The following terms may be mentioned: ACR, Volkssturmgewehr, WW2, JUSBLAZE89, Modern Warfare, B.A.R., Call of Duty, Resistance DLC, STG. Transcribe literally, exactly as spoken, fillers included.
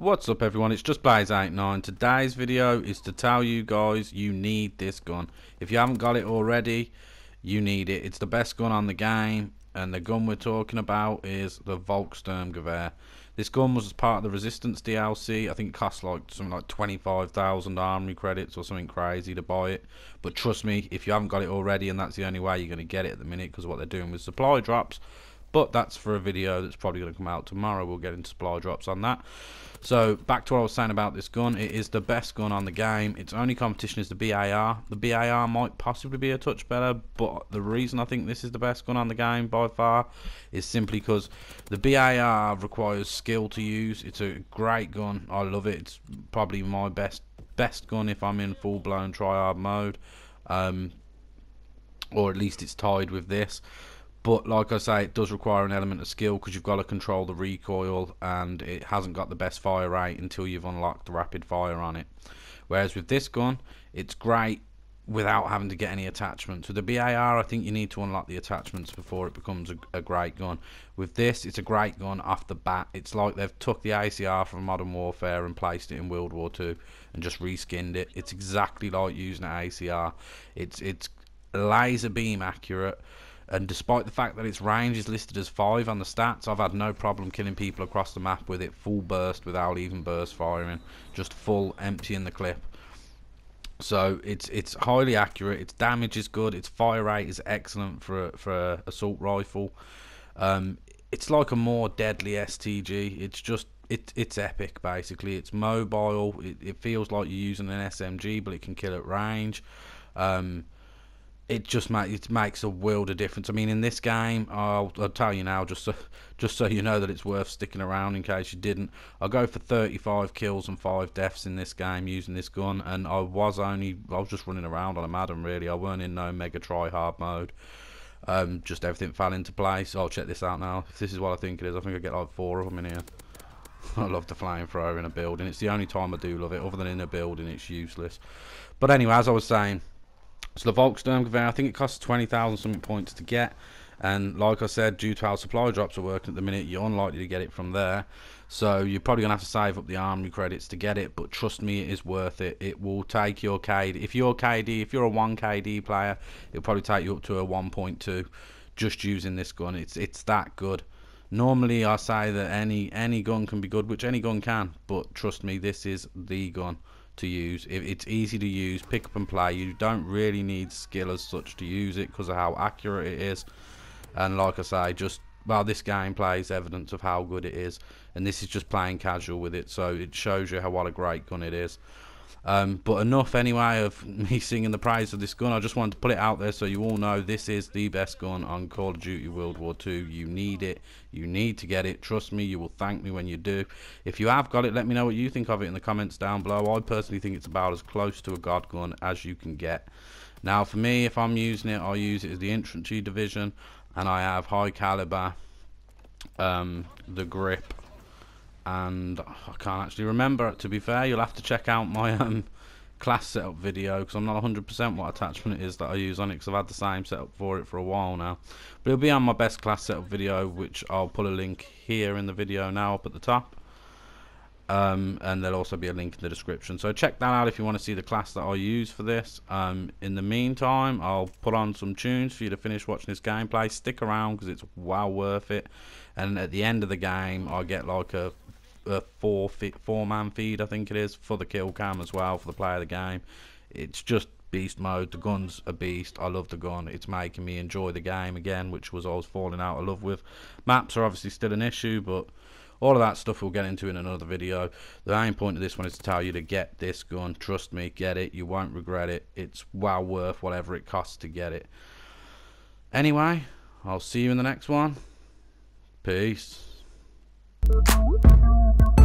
What's up everyone, it's Just Blaze eighty-nine. Today's video is to tell you guys you need this gun. If you haven't got it already, you need it. It's the best gun on the game, and the gun we're talking about is the Volkssturmgewehr. This gun was part of the Resistance D L C. I think it costs like something like twenty-five thousand armory credits or something crazy to buy it. But trust me, if you haven't got it already, and that's the only way you're going to get it at the minute, because what they're doing with supply drops. But that's for a video that's probably going to come out tomorrow. We'll get into supply drops on that. So back to what I was saying about this gun. It is the best gun on the game. Its only competition is the B A R. The B A R might possibly be a touch better, but the reason I think this is the best gun on the game by far is simply because the B A R requires skill to use. It's a great gun. I love it. It's probably my best best gun if I'm in full-blown tryhard mode, um, or at least it's tied with this. But like I say, it does require an element of skill because you've got to control the recoil, and it hasn't got the best fire rate until you've unlocked the rapid fire on it. Whereas with this gun, it's great without having to get any attachments. With the B A R, I think you need to unlock the attachments before it becomes a, a great gun. With this, it's a great gun off the bat. It's like they've took the A C R from Modern Warfare and placed it in World War Two and just reskinned it. It's exactly like using an A C R. It's, it's laser beam accurate. And despite the fact that its range is listed as five on the stats, I've had no problem killing people across the map with it full burst without even burst firing, just full emptying the clip. So it's it's highly accurate. Its damage is good. Its fire rate is excellent for a, for a assault rifle. Um, it's like a more deadly S T G. It's just it it's epic basically. It's mobile. It, it feels like you're using an S M G, but it can kill at range. Um, It just make, it makes a world of difference. I mean, in this game, I'll, I'll tell you now, just so, just so you know that it's worth sticking around in case you didn't. I go for thirty-five kills and five deaths in this game using this gun, and I was only I was just running around on a madam really. I weren't in no mega try hard mode. Um, just everything fell into place. I'll check this out now. If this is what I think it is, I think I get like four of them in here. I love the flamethrower in a building. It's the only time I do love it. Other than in a building, it's useless. But anyway, as I was saying. So the Volkssturmgewehr, I think it costs twenty thousand something points to get, and like I said, due to how supply drops are working at the minute, you're unlikely to get it from there, so you're probably going to have to save up the armory credits to get it, but trust me, it is worth it. It will take your K D, if you're K D, if you're a one K D player, it'll probably take you up to a one point two, just using this gun. It's it's that good. Normally I say that any, any gun can be good, which any gun can, but trust me, this is the gun to use. It's easy to use, pick up and play. You don't really need skill as such to use it because of how accurate it is, and like I say, just well this gameplay is evidence of how good it is, and this is just playing casual with it, so it shows you how what a great gun it is. Um, but enough anyway of me singing the praise of this gun. I just wanted to put it out there so you all know this is the best gun on Call of Duty World War Two. You need it. You need to get it. Trust me, you will thank me when you do. If you have got it, let me know what you think of it in the comments down below. I personally think it's about as close to a god gun as you can get. Now for me, if I'm using it, I use it as the infantry division, and I have high caliber, um, the grip, and I can't actually remember, to be fair. You'll have to check out my um, class setup video because I'm not one hundred percent what attachment it is that I use on it, because I've had the same setup for it for a while now. But it'll be on my best class setup video, which I'll put a link here in the video now up at the top. Um, and there'll also be a link in the description. So check that out if you want to see the class that I use for this. Um, in the meantime, I'll put on some tunes for you to finish watching this gameplay. Stick around because it's well worth it. And at the end of the game, I get like a a four fit four man feed, I think it is, for the kill cam as well, for the play of the game. It's just beast mode. The gun's a beast. I love the gun. It's making me enjoy the game again, which was I was falling out of love with. Maps are obviously still an issue, but all of that stuff we'll get into in another video. The main point of this one is to tell you to get this gun. Trust me, get it. You won't regret it. It's well worth whatever it costs to get it. Anyway, I'll see you in the next one. Peace. Thank you.